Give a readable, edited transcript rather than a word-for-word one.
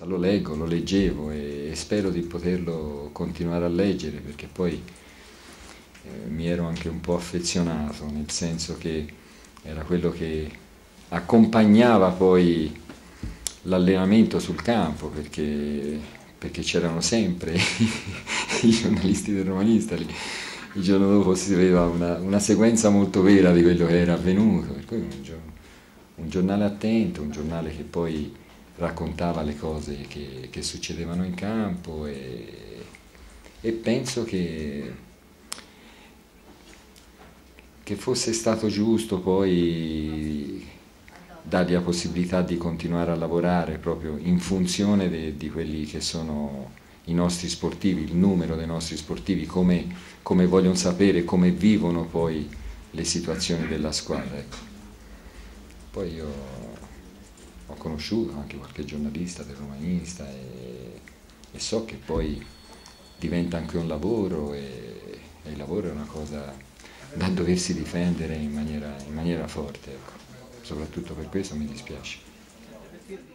Lo leggo, lo leggevo e spero di poterlo continuare a leggere, perché poi mi ero anche un po' affezionato, nel senso che era quello che accompagnava poi l'allenamento sul campo, perché c'erano sempre i giornalisti del Romanista lì. Il giorno dopo si vedeva una sequenza molto vera di quello che era avvenuto, per cui un giornale attento, un giornale che poi raccontava le cose che succedevano in campo e penso che fosse stato giusto poi dargli la possibilità di continuare a lavorare proprio in funzione di quelli che sono i nostri sportivi, il numero dei nostri sportivi, come vogliono sapere, come vivono poi le situazioni della squadra. Ecco. Poi io ho conosciuto anche qualche giornalista del Romanista e so che poi diventa anche un lavoro e il lavoro è una cosa da doversi difendere in maniera forte, ecco. Soprattutto per questo mi dispiace.